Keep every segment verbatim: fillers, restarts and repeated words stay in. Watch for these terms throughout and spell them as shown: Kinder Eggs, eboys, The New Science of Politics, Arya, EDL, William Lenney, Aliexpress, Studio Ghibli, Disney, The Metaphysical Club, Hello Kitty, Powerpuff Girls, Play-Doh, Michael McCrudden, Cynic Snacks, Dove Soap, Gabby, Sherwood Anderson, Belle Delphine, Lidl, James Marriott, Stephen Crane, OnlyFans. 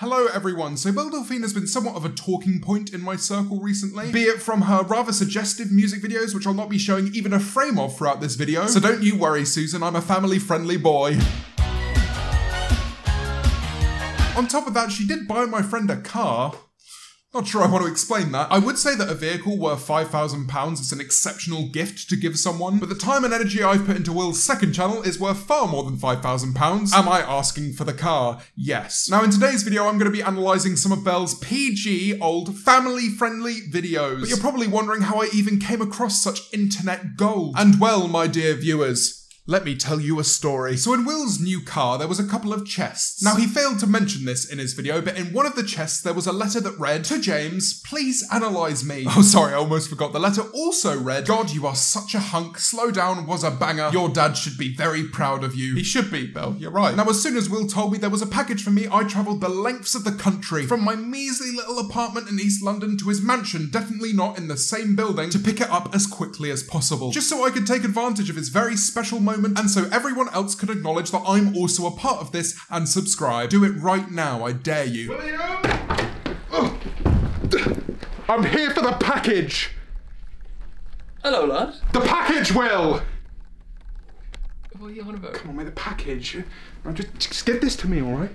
Hello everyone, so Belle Delphine has been somewhat of a talking point in my circle recently, be it from her rather suggestive music videos, which I'll not be showing even a frame of throughout this video, so don't you worry Susan, I'm a family-friendly boy. On top of that, she did buy my friend a car. Not sure I want to explain that. I would say that a vehicle worth five thousand pounds is an exceptional gift to give someone, but the time and energy I've put into Will's second channel is worth far more than five thousand pounds. Am I asking for the car? Yes. Now in today's video, I'm going to be analysing some of Belle's P G old family-friendly videos. But you're probably wondering how I even came across such internet gold. And well, my dear viewers, let me tell you a story. So in Will's new car, there was a couple of chests. Now he failed to mention this in his video, but in one of the chests there was a letter that read, "To James, please analyse me." Oh sorry, I almost forgot. The letter also read, "God, you are such a hunk. Slow Down was a banger. Your dad should be very proud of you." He should be, Belle, you're right. Now as soon as Will told me there was a package for me, I travelled the lengths of the country, from my measly little apartment in East London to his mansion, definitely not in the same building, to pick it up as quickly as possible, just so I could take advantage of his very special moment, and so everyone else could acknowledge that I'm also a part of this and subscribe. Do it right now, I dare you. William! Oh. I'm here for the package! Hello, lad. The package, Will! What are you on about? Come on, mate, the package. Just, just give this to me, alright?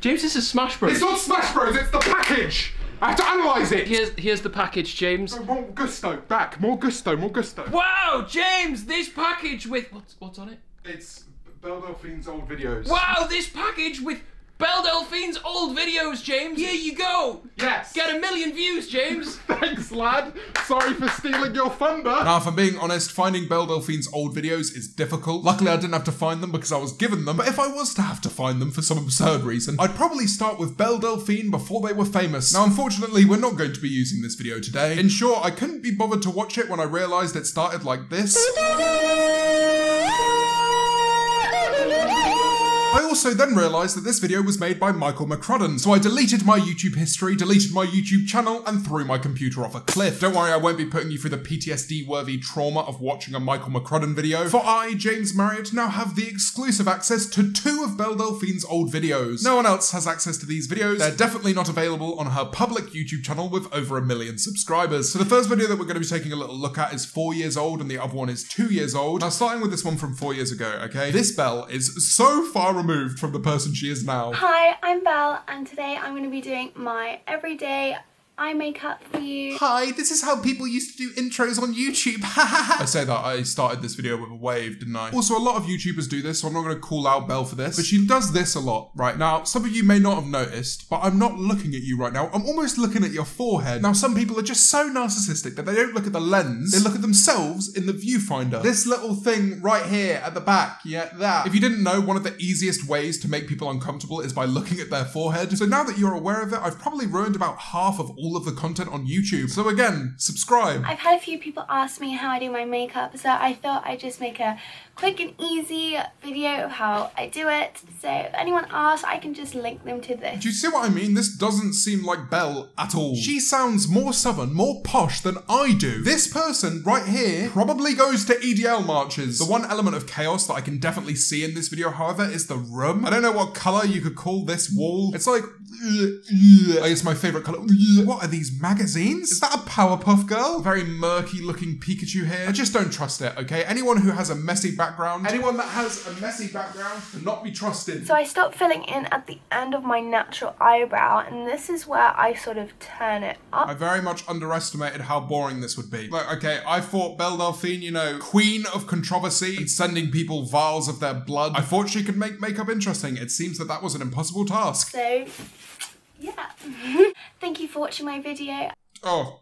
James, this is Smash Bros. It's not Smash Bros, it's the package! I have to analyse it! Here's, here's the package, James. No, more gusto, back. More gusto, more gusto. Wow, James, this package with... What's, what's on it? It's Belle Delphine's old videos. Wow, this package with Belle Delphine's old videos, James. Here you go. Yes. Get a million views, James. Thanks, lad. Sorry for stealing your thunder. Now, if I'm being honest, finding Belle Delphine's old videos is difficult. Luckily, I didn't have to find them because I was given them. But if I was to have to find them for some absurd reason, I'd probably start with Belle Delphine before they were famous. Now, unfortunately, we're not going to be using this video today. In short, I couldn't be bothered to watch it when I realised it started like this. I also then realised that this video was made by Michael McCrudden, so I deleted my YouTube history, deleted my YouTube channel, and threw my computer off a cliff. Don't worry, I won't be putting you through the P T S D-worthy trauma of watching a Michael McCrudden video, for I, James Marriott, now have the exclusive access to two of Belle Delphine's old videos. No one else has access to these videos. They're definitely not available on her public YouTube channel with over a million subscribers. So the first video that we're going to be taking a little look at is four years old, and the other one is two years old. Now, starting with this one from four years ago, okay? This Belle is so far removed from the person she is now. Hi, I'm Belle, and today I'm going to be doing my everyday eye makeup for you. Hi, this is how people used to do intros on YouTube. I say that, I started this video with a wave, didn't I? Also, a lot of YouTubers do this, so I'm not going to call out Belle for this, but she does this a lot. Right now, some of you may not have noticed, but I'm not looking at you right now. I'm almost looking at your forehead. Now, some people are just so narcissistic that they don't look at the lens, they look at themselves in the viewfinder. This little thing right here at the back, yeah, that. If you didn't know, one of the easiest ways to make people uncomfortable is by looking at their forehead. So now that you're aware of it, I've probably ruined about half of all all of the content on YouTube. So again, subscribe. I've had a few people ask me how I do my makeup, so I thought I'd just make a quick and easy video of how I do it. So if anyone asks, I can just link them to this. Do you see what I mean? This doesn't seem like Belle at all. She sounds more southern, more posh than I do. This person right here probably goes to E D L marches. The one element of chaos that I can definitely see in this video, however, is the room. I don't know what colour you could call this wall. It's like, it's my favourite colour. What are these, magazines? Is that a Powerpuff Girl? Very murky looking Pikachu here. I just don't trust it, okay? Anyone who has a messy background, anyone that has a messy background cannot be trusted. So I stopped filling in at the end of my natural eyebrow, and this is where I sort of turn it up. I very much underestimated how boring this would be. Like, okay, I thought Belle Delphine, you know, queen of controversy and sending people vials of their blood. I thought she could make makeup interesting. It seems that that was an impossible task. So, yeah. Thank you for watching my video. Oh,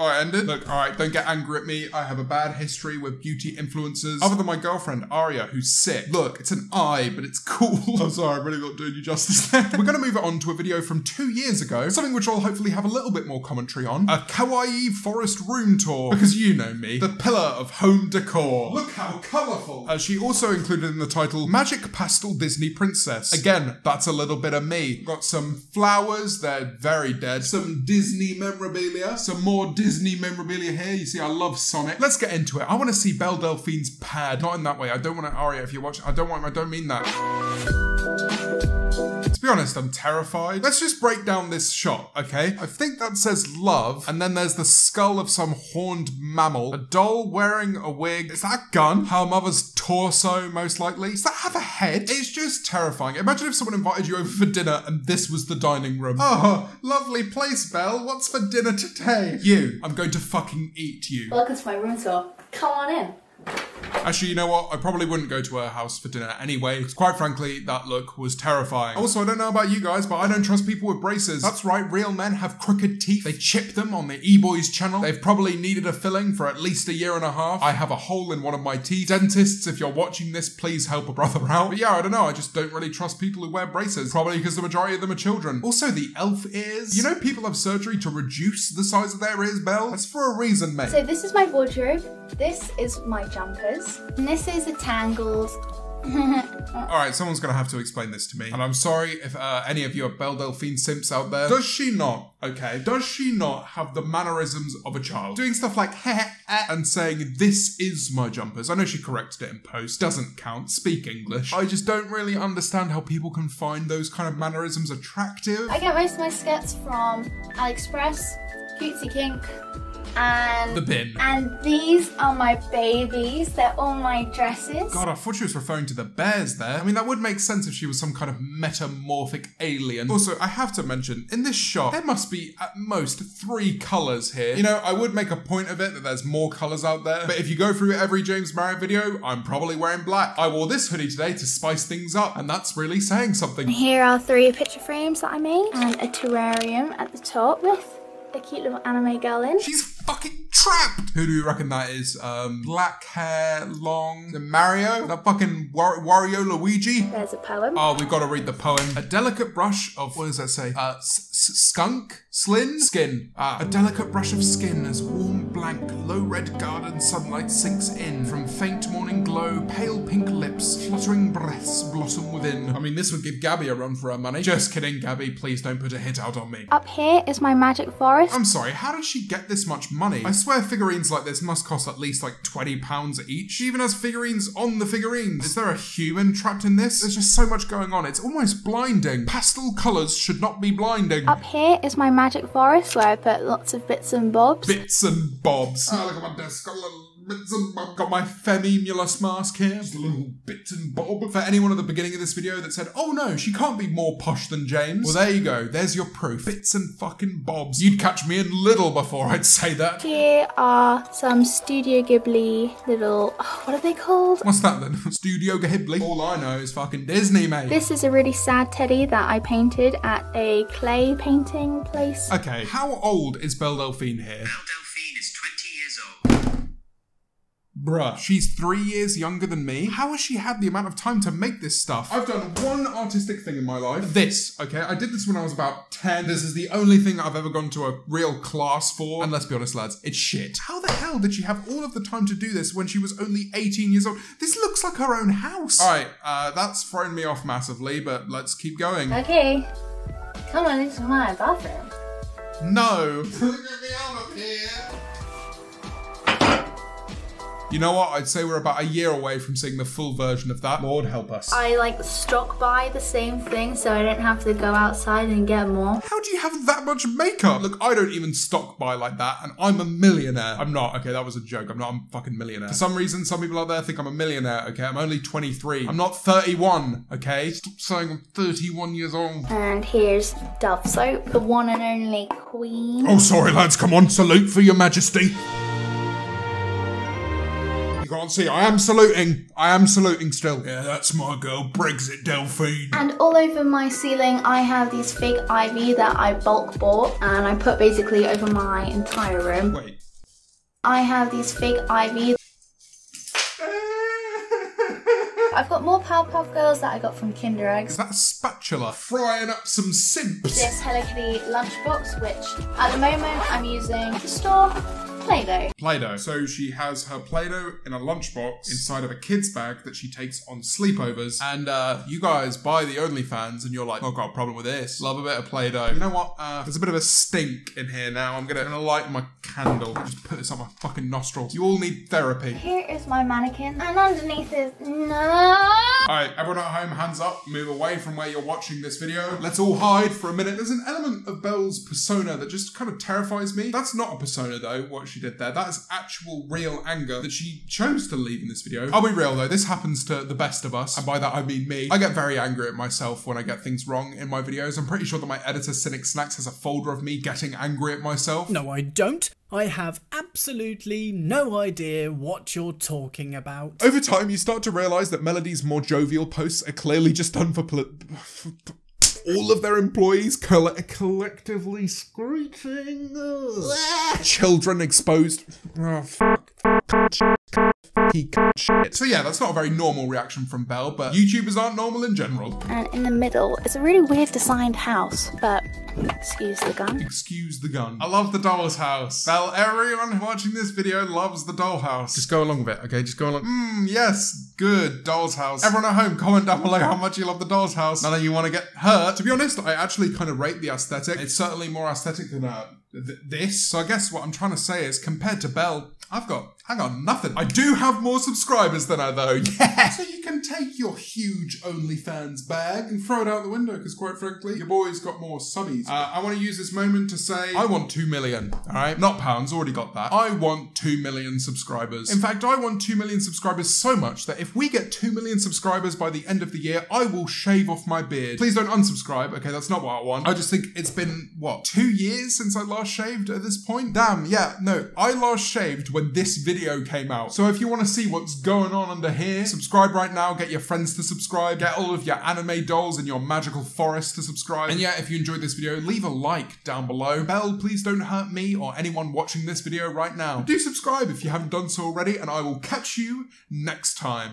I ended? Look, all right, don't get angry at me. I have a bad history with beauty influencers. Other than my girlfriend, Arya, who's sick. Look, it's an eye, but it's cool. I'm sorry, I'm really not doing you justice there. We're gonna move it on to a video from two years ago, something which I'll hopefully have a little bit more commentary on. A kawaii forest room tour, because you know me, the pillar of home decor. Look how colorful. Uh, she also included in the title, Magic Pastel Disney Princess. Again, that's a little bit of me. Got some flowers, they're very dead. Some Disney memorabilia, some more Disney Disney memorabilia here. You see, I love Sonic. Let's get into it. I want to see Belle Delphine's pad. Not in that way. I don't want to Arya if you're watching. I don't want. I don't mean that. be honest, I'm terrified. Let's just break down this shot, okay? I think that says love, and then there's the skull of some horned mammal, a doll wearing a wig. Is that a gun? Her mother's torso, most likely. Does that have a head? It's just terrifying. Imagine if someone invited you over for dinner and this was the dining room. Oh, lovely place, Belle. What's for dinner today? You. I'm going to fucking eat you. Welcome to my room tour. Come on in. Actually, you know what? I probably wouldn't go to her house for dinner anyway, because quite frankly, that look was terrifying. Also, I don't know about you guys, but I don't trust people with braces. That's right, real men have crooked teeth. They chip them on the E boys channel. They've probably needed a filling for at least a year and a half. I have a hole in one of my teeth. Dentists, if you're watching this, please help a brother out. But yeah, I don't know. I just don't really trust people who wear braces. Probably because the majority of them are children. Also, the elf ears. You know people have surgery to reduce the size of their ears, Belle? That's for a reason, mate. So this is my wardrobe. This is my jumpers. And this is a Tangled. Alright, someone's gonna have to explain this to me. And I'm sorry if uh, any of you are Belle Delphine simps out there. Does she not, okay, does she not have the mannerisms of a child? Doing stuff like heh eh, and saying, this is my jumpers. I know she corrected it in post. Doesn't count. Speak English. I just don't really understand how people can find those kind of mannerisms attractive. I get most of my skirts from Aliexpress, Cutesy Kink, and the bin. And these are my babies. They're all my dresses. God, I thought she was referring to the bears there. I mean, that would make sense if she was some kind of metamorphic alien. Also, I have to mention, in this shop, there must be at most three colours here. You know, I would make a point of it that there's more colours out there, but if you go through every James Marriott video, I'm probably wearing black. I wore this hoodie today to spice things up, and that's really saying something. Here are three picture frames that I made, and a terrarium at the top with a cute little anime girl in. She's fucking trapped! Who do you reckon that is? Um, black hair, long, the Mario? That fucking War Wario Luigi? There's a poem. Oh, we've got to read the poem. A delicate brush of, what does that say? Uh, s skunk? Slin? Skin. Ah. A delicate brush of skin as warm, blank, low red garden sunlight sinks in. From faint morning glow, pale pink lips, fluttering breaths blossom within. I mean, this would give Gabby a run for her money. Just kidding, Gabby. Please don't put a hit out on me. Up here is my magic forest. I'm sorry, how did she get this much money? I swear figurines like this must cost at least like twenty pounds each. She even has figurines on the figurines. Is there a human trapped in this? There's just so much going on. It's almost blinding. Pastel colours should not be blinding. Up here is my magic forest where I put lots of bits and bobs. Bits and bobs. Oh, look at my desk. Got my Femi Mulus mask here. Just a little bit and bob. For anyone at the beginning of this video that said, oh no, she can't be more posh than James. Well, there you go. There's your proof. Bits and fucking bobs. You'd catch me in Lidl before I'd say that. Here are some Studio Ghibli little... Oh, what are they called? What's that then? Studio Ghibli? All I know is fucking Disney, mate. This is a really sad teddy that I painted at a clay painting place. Okay, how old is Belle Delphine here? Belle Delphine is twenty years old. Bruh, she's three years younger than me. How has she had the amount of time to make this stuff? I've done one artistic thing in my life. This, okay? I did this when I was about ten. This is the only thing I've ever gone to a real class for. And let's be honest, lads, it's shit. How the hell did she have all of the time to do this when she was only eighteen years old? This looks like her own house. All right, uh, that's thrown me off massively, but let's keep going. Okay, come on into my bathroom. No. Get me out of here. You know what? I'd say we're about a year away from seeing the full version of that. Lord help us. I like stock buy the same thing so I don't have to go outside and get more. How do you have that much makeup? Look, I don't even stock buy like that and I'm a millionaire. I'm not. Okay, that was a joke. I'm not a fucking millionaire. For some reason, some people out there think I'm a millionaire, okay? I'm only twenty-three. I'm not thirty-one, okay? Stop saying I'm thirty-one years old. And here's Dove Soap, the one and only queen. Oh, sorry, lads. Come on. Salute for your majesty. Can't see. I am saluting. I am saluting still. Yeah, that's my girl, Brexit Delphine. And all over my ceiling, I have these fig ivy that I bulk bought and I put basically over my entire room. Wait. I have these fig ivy. I've got more Powerpuff Girls that I got from Kinder Eggs. Is that a spatula frying up some simps? This Hello Kitty lunchbox, which at the moment I'm using at the store. Play-Doh? Play-Doh. So she has her Play-Doh in a lunchbox inside of a kid's bag that she takes on sleepovers. And uh, you guys buy the OnlyFans and you're like, oh, I've got a problem with this. Love a bit of Play-Doh. You know what? Uh, there's a bit of a stink in here now. I'm gonna, I'm gonna light my candle. Just put this on my fucking nostrils. You all need therapy. Here is my mannequin. And underneath is no. All right, everyone at home, hands up. Move away from where you're watching this video. Let's all hide for a minute. There's an element of Belle's persona that just kind of terrifies me. That's not a persona though, what she did there. That is actual real anger that she chose to leave in this video. I'll be real though, this happens to the best of us. And by that I mean me. I get very angry at myself when I get things wrong in my videos. I'm pretty sure that my editor Cynic Snacks has a folder of me getting angry at myself. No, I don't. I have absolutely no idea what you're talking about. Over time, you start to realise that Melody's more jovial posts are clearly just done for pl- all of their employees coll collectively screeching. Children exposed. Oh, fuck. So yeah, that's not a very normal reaction from Belle, but YouTubers aren't normal in general. And in the middle, it's a really weird designed house, but excuse the gun. Excuse the gun. I love the doll's house. Belle, everyone watching this video loves the dollhouse. Just go along with it, okay? Just go along. Mmm, yes, good, doll's house. Everyone at home, comment down below how much you love the doll's house. None of you want to get hurt. To be honest, I actually kind of rate the aesthetic. It's certainly more aesthetic than uh, th this. So I guess what I'm trying to say is, compared to Belle, I've got, hang on, nothing. I do have more subscribers than I though, yeah. So you can take your huge OnlyFans bag and throw it out the window, because quite frankly, your boy's got more subbies. Uh, I want to use this moment to say, I want two million, all right? Not pounds, already got that. I want two million subscribers. In fact, I want two million subscribers so much that if we get two million subscribers by the end of the year, I will shave off my beard. Please don't unsubscribe, okay, that's not what I want. I just think it's been, what, two years since I last shaved at this point? Damn, yeah, no, I last shaved when when this video came out. So if you want to see what's going on under here, subscribe right now, get your friends to subscribe, get all of your anime dolls and your magical forest to subscribe. And yeah, if you enjoyed this video, leave a like down below. Belle, please don't hurt me or anyone watching this video right now. Do subscribe if you haven't done so already, and I will catch you next time.